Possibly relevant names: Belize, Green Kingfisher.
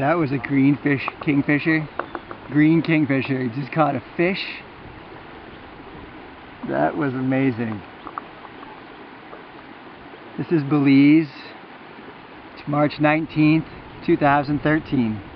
That was a green fish, kingfisher. Green kingfisher. Just caught a fish. That was amazing. This is Belize. It's March 19th, 2013.